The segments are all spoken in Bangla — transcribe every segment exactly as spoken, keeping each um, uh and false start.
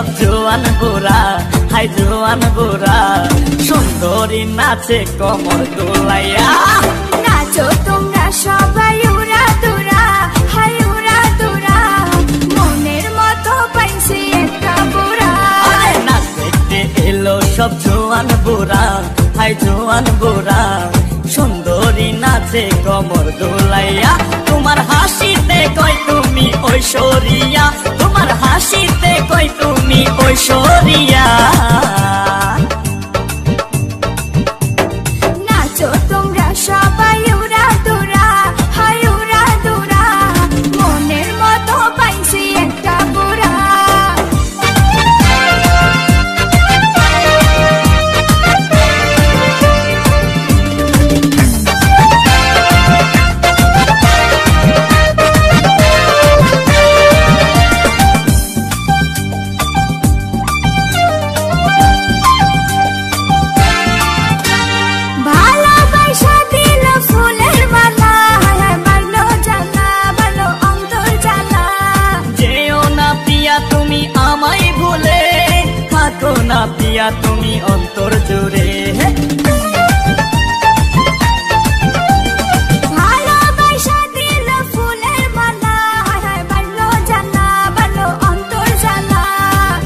সব জোয়ান বুড়া, হাই জোয়ান বুড়া, সুন্দরী নাচে কমর দোলাইয়া। নাচো তোমরা সবাই উড়া দুরা, হাই উড়া দুরা, মনের মতো পাইছি একটা বুড়া। নাচ দেখতে এলো সব জোয়ান বুড়া, হাই জোয়ান বুড়া, সুন্দরী নাচে কমর দোলাইয়া। তোমার হাসিতে কই তুমি ঐশ্বরিয়া, তোমার হাসিতে কই তুমি ঐশ্বরিয়া। নাচো তোমরা সবাই উড়া দুরা, হাই উড়া দুরা, মনের মতো পাইছি একটা বুড়া। পিয়া তুমি অন্তর জুড়ে ভালোবাসা দিল ফুলের মালা, বাড়লো জানা বাড়লো অন্তর জানা।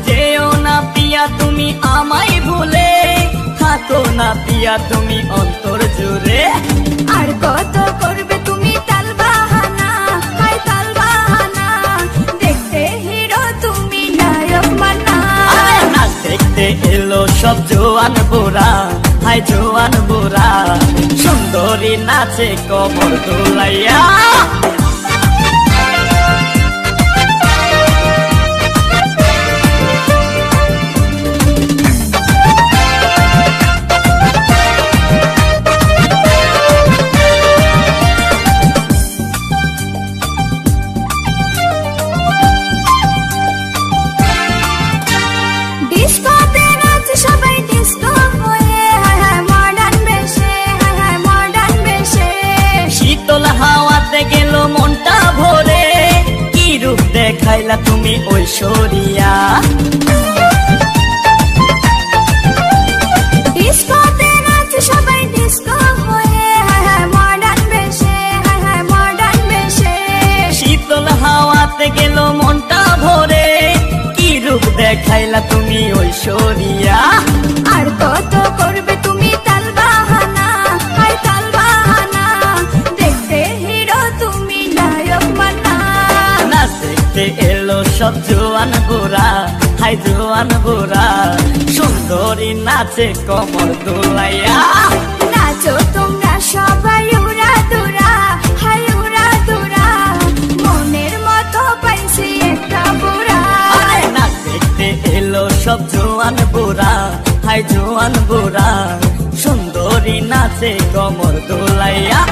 যেও না পিয়া তুমি আমায় ভুলে, থাকো না পিয়া তুমি অন্তর জুড়ে। আর কত করবে তুমি তাল বাহানা, হায় তাল বাহানা, দেখতে হিরো তুমি নায়ক মানা। দেখতে এলো সব জোয়ান বুড়া, হাই জোয়ান বুড়া, সুন্দরী নাচে কমর দোলাইয়া। মনটা ভরে কি রূপ দেখাইলা তুমি ঐশ্বরিয়া। শীতল হাওয়াতে গেল মনটা ভরে কি রূপ দেখাইলা তুমি ঐশ্বরিয়া। আর কত করবে তুমি তাল বাহানা, হায় তাল বাহানা, দেখতে হিরো তুমি নায়ক মানা। নাচ দেখতে এলো সব জোয়ান বুড়া, হাই জোয়ান বুড়া, সুন্দরী নাচে কমর দোলাইয়া। নাচো তোমরা সবাই উড়া দুরা, হাই উড়া দুরা, মনের মতো পাইছি একটা বুড়া। নাচ দেখতে এলো সব জোয়ান বুড়া, হাই জোয়ান বুড়া, সুন্দরী নাচে কমর দোলাইয়া।